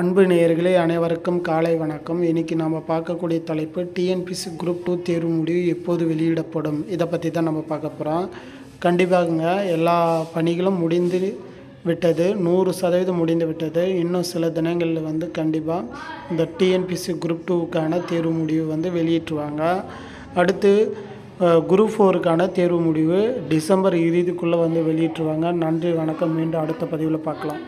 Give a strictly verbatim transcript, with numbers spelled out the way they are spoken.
அன்பு நேயர்களே அனைவருக்கும் காலை வணக்கம். இன்றைக்கி நாம் பார்க்கக்கூடிய தலைப்பு டிஎன்பிஎஸ்சி குரூப் டூ தேர்வு முடிவு எப்போது வெளியிடப்படும், இதை பற்றி தான் நம்ம பார்க்க போகிறோம். கண்டிப்பாகங்க எல்லா பணிகளும் முடிந்து விட்டது, நூறு சதவீதம் முடிந்து விட்டது. இன்னும் சில தினங்களில் வந்து கண்டிப்பாக இந்த டிஎன்பிஎஸ்சி குரூப் டூவுக்கான தேர்வு முடிவு வந்து வெளியிட்டுருவாங்க. அடுத்து குரூப் ஃபோருக்கான தேர்வு முடிவு டிசம்பர் இறுதிக்குள்ளே வந்து வெளியிட்டுருவாங்க. நன்றி, வணக்கம். மீண்டும் அடுத்த பதிவில் பார்க்கலாம்.